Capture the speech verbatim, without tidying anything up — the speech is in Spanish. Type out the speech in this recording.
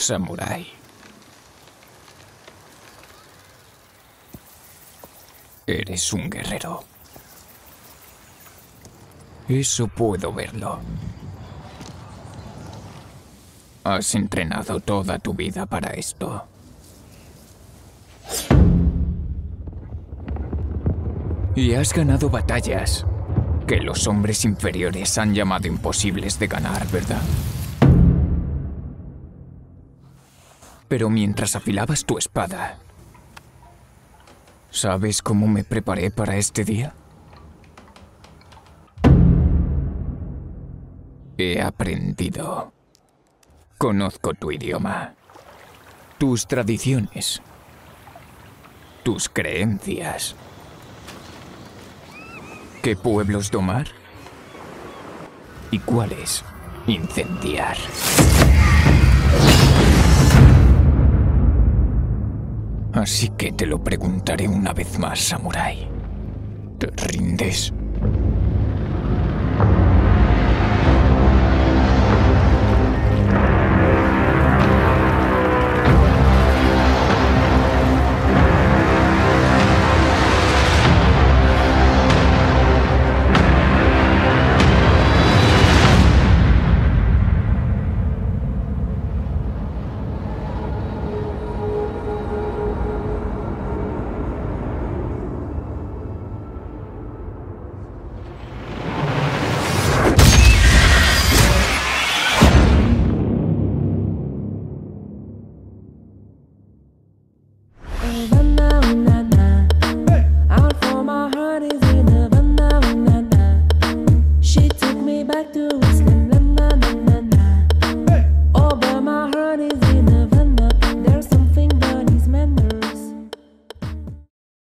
samurái. Eres un guerrero. Eso puedo verlo. Has entrenado toda tu vida para esto. Y has ganado batallas que los hombres inferiores han llamado imposibles de ganar, ¿verdad? Pero mientras afilabas tu espada, ¿sabes cómo me preparé para este día? He aprendido. Conozco tu idioma, tus tradiciones, tus creencias. ¿Qué pueblos domar? ¿Y cuáles incendiar? Así que te lo preguntaré una vez más, samurái. ¿Te rindes?